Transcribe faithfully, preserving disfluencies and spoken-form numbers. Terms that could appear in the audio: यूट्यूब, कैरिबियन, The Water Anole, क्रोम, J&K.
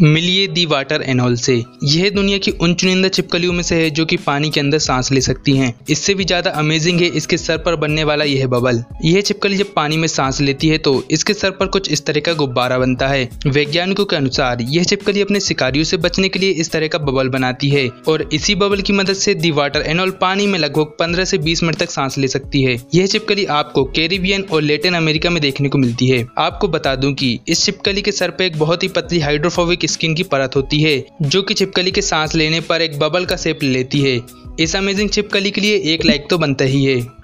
मिलिए the water anole से। यह दुनिया की उन चुनिंदा छिपकलियों में से है जो कि पानी के अंदर सांस ले सकती हैं। इससे भी ज्यादा अमेजिंग है इसके सर पर बनने वाला यह बबल। यह छिपकली जब पानी में सांस लेती है तो इसके सर पर कुछ इस तरह का गुब्बारा बनता है। वैज्ञानिकों के अनुसार यह छिपकली अपने शिकारियों से बचने के लिए इस तरह का बबल बनाती है और इसी बबल की मदद से दी वाटर एनोल पानी में लगभग पंद्रह से बीस मिनट तक सांस ले सकती है। यह छिपकली आपको कैरिबियन और लैटिन अमेरिका में देखने को मिलती है। आपको बता दूं कि इस छिपकली के सर पर एक बहुत ही पतली हाइड्रोफोबिक स्किन की परत होती है जो कि छिपकली के सांस लेने पर एक बबल का शेप लेती है। इस अमेजिंग छिपकली के लिए एक लाइक तो बनता ही है।